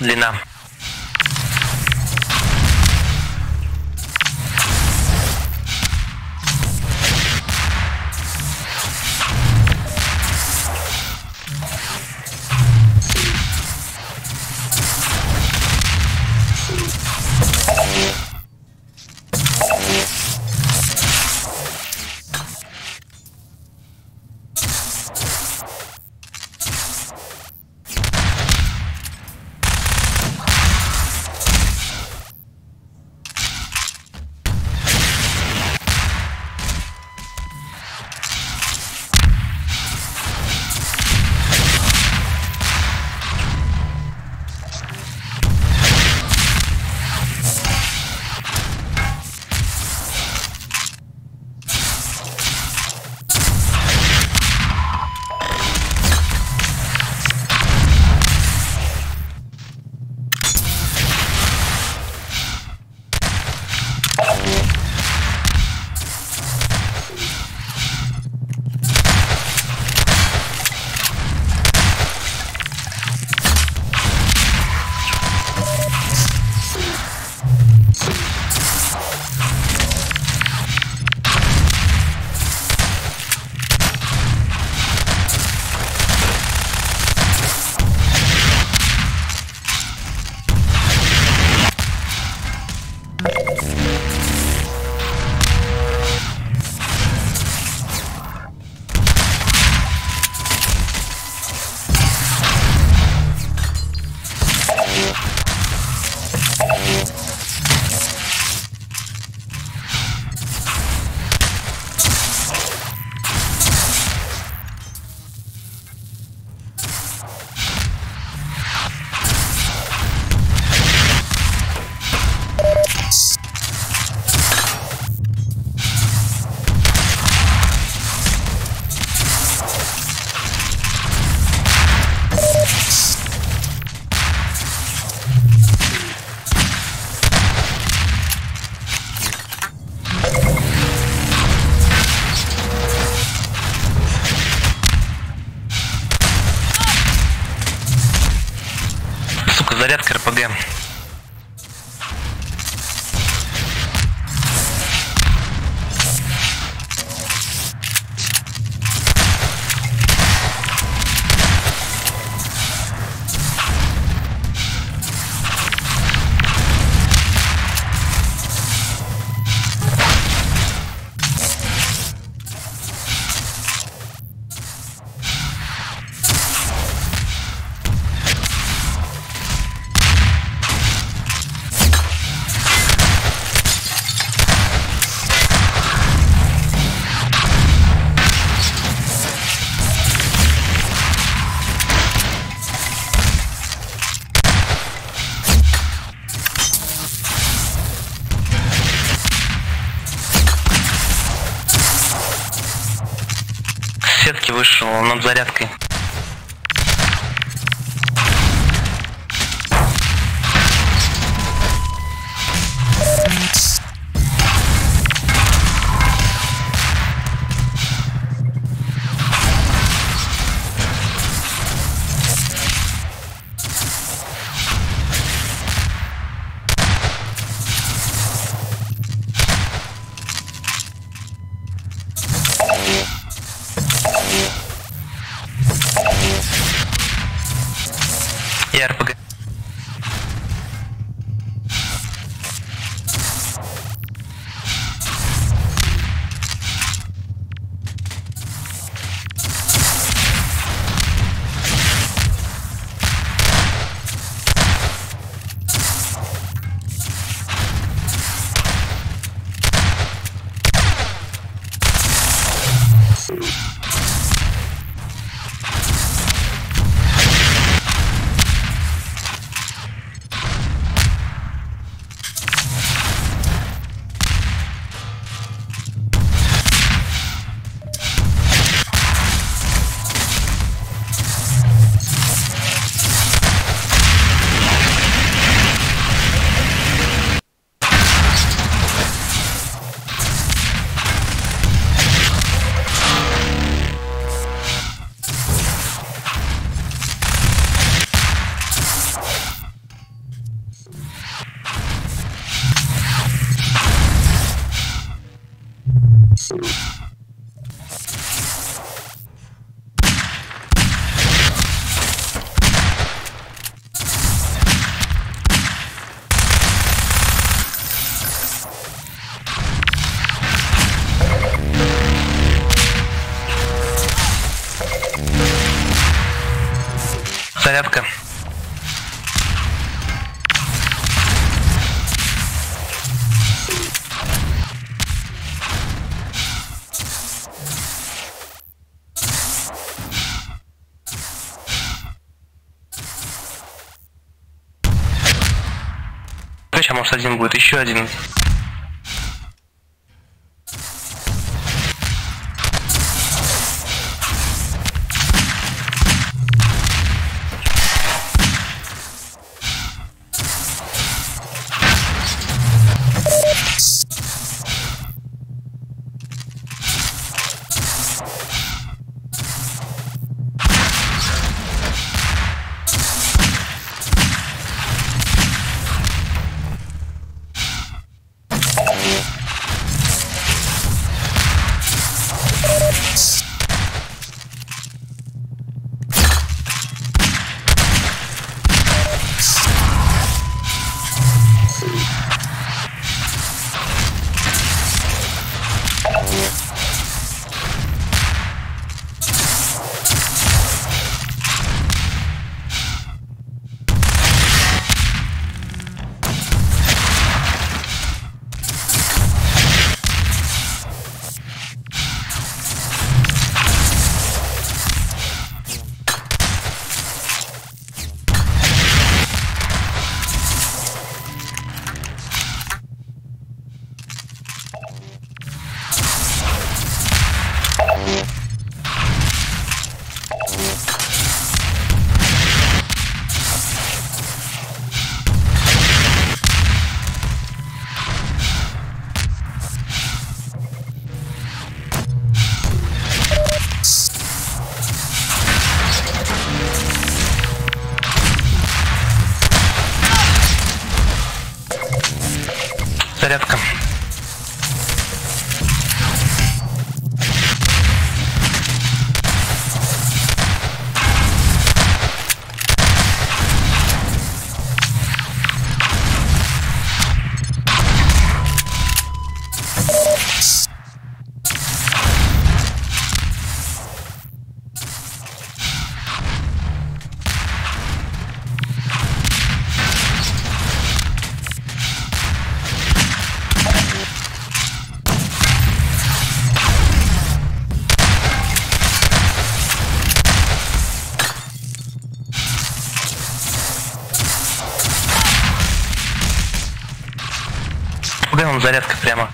длина. Зарядка РПГ. Вышел над зарядкой. Зарядка. А может один будет, еще один. Порядка. Зарядка прямо.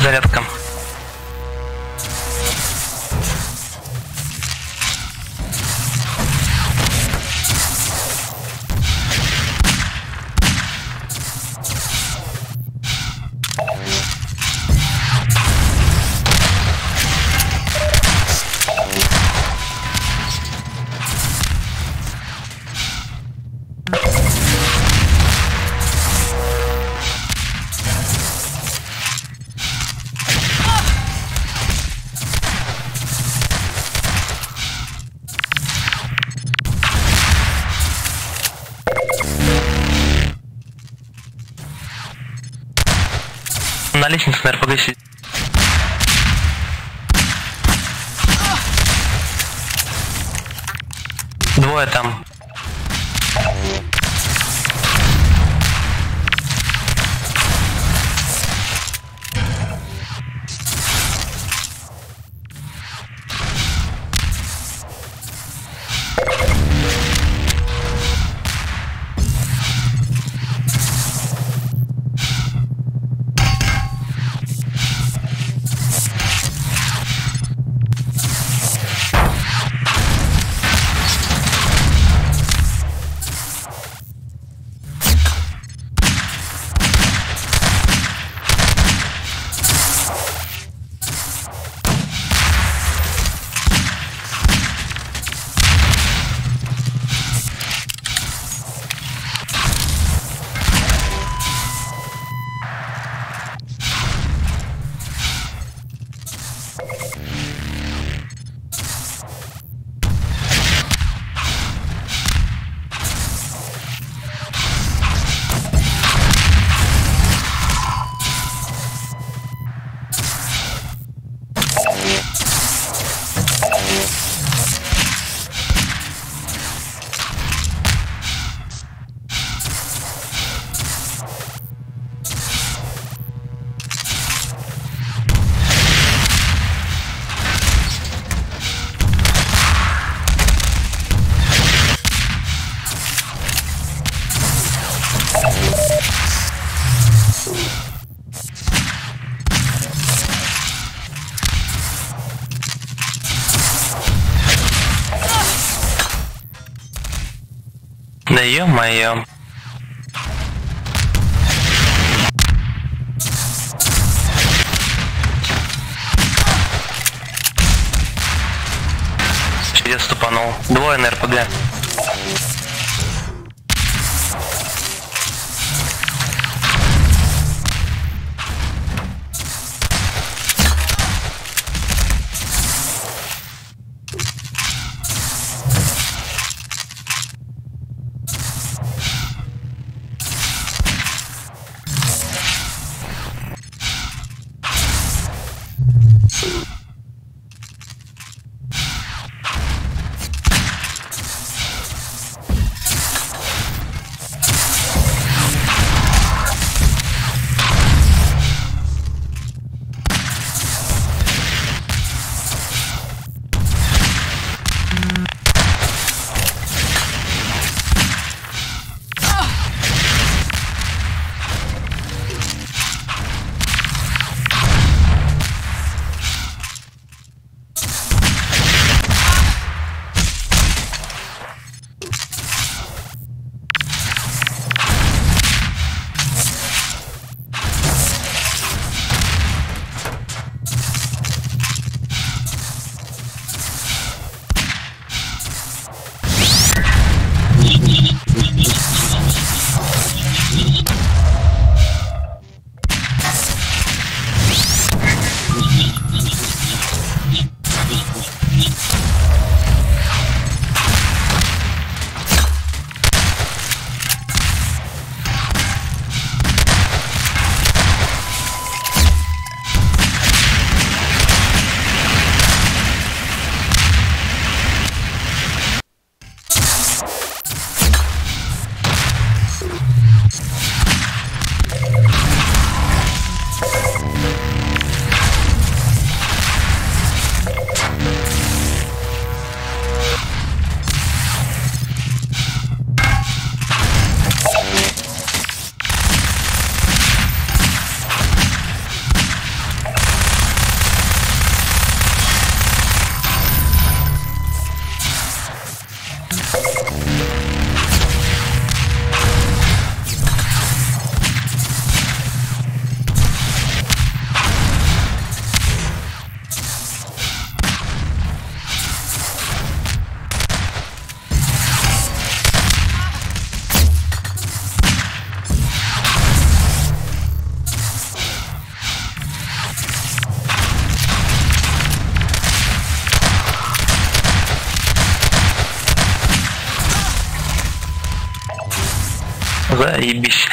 Зарядка. На лестнице, наверное, погасить. Двое там. Да ё-моё. Чудес ступанул. Двое на РПГ. Заебись.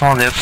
Молодец.